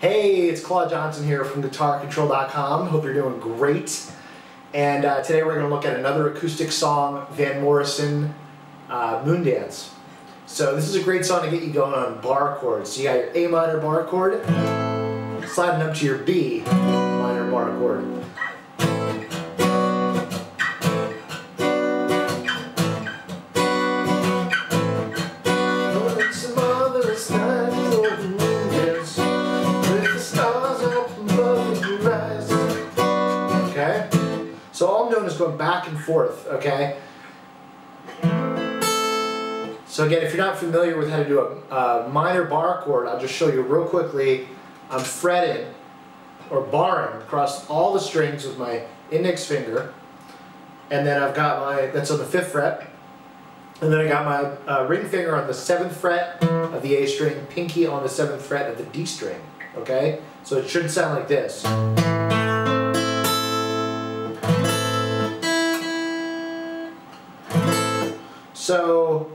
Hey, it's Claude Johnson here from GuitarControl.com. Hope you're doing great. And today we're going to look at another acoustic song, Van Morrison, Moondance. So this is a great song to get you going on bar chords. So you got your A minor bar chord, sliding up to your B minor bar chord. So all I'm doing is going back and forth, okay? So again, if you're not familiar with how to do a minor bar chord, I'll just show you real quickly. I'm fretting, or barring, across all the strings with my index finger. And then I've got that's on the 5th fret. And then I got my ring finger on the 7th fret of the A string, pinky on the 7th fret of the D string, okay? So it should sound like this. So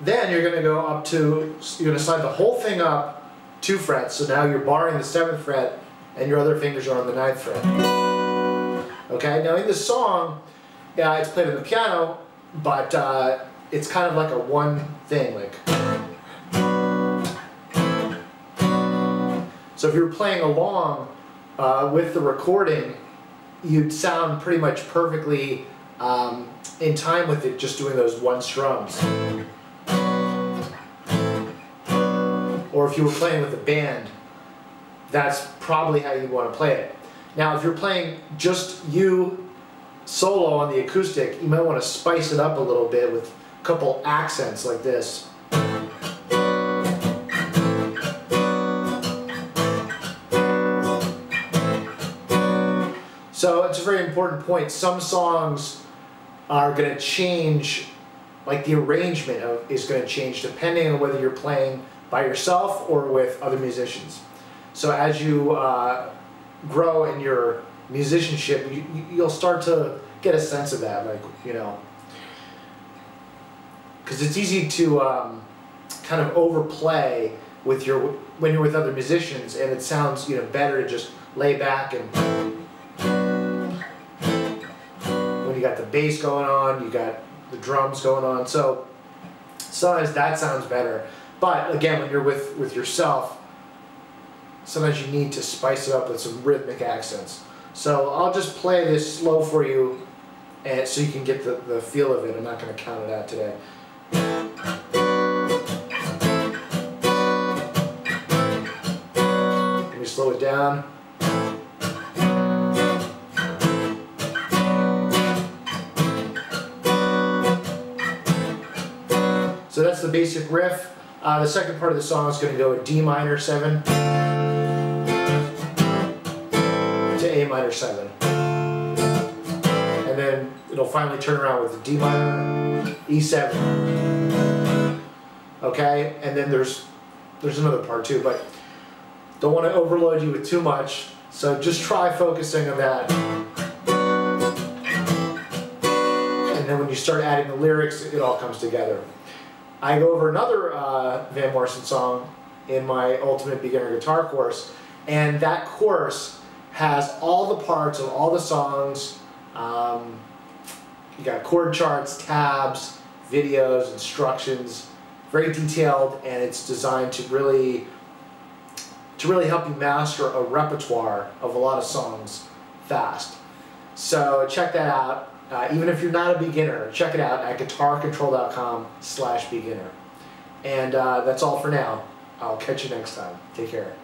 then you're going to go up to, you're going to slide the whole thing up 2 frets, so now you're barring the 7th fret and your other fingers are on the 9th fret. Okay, now in this song, yeah, it's played on the piano, but it's kind of like a one thing, like. So if you're playing along with the recording, you'd sound pretty much perfectly in time with it, just doing those one strums. Or if you were playing with a band, that's probably how you want to play it. Now if you're playing just you solo on the acoustic, you might want to spice it up a little bit with a couple accents like this. So it's a very important point. Some songs are going to change, like the arrangement is going to change depending on whether you're playing by yourself or with other musicians. So as you grow in your musicianship, you'll start to get a sense of that, like, you know, because it's easy to kind of overplay with your when you're with other musicians, and it sounds, you know, better to just lay back and. You got the bass going on, you got the drums going on, so sometimes that sounds better. But again, when you're with yourself, sometimes you need to spice it up with some rhythmic accents. So I'll just play this slow for you, and so you can get the feel of it. I'm not going to count it out today. Let me slow it down. So that's the basic riff. The second part of the song is going to go D minor 7 to A minor 7. And then it'll finally turn around with D minor, E7. Okay, and then there's another part too, but don't want to overload you with too much, so just try focusing on that. And then when you start adding the lyrics, it all comes together. I go over another Van Morrison song in my Ultimate Beginner Guitar course, and that course has all the parts of all the songs. You got chord charts, tabs, videos, instructions, very detailed, and it's designed to really help you master a repertoire of a lot of songs fast. So check that out. Even if you're not a beginner, check it out at GuitarControl.com/beginner. And that's all for now. I'll catch you next time. Take care.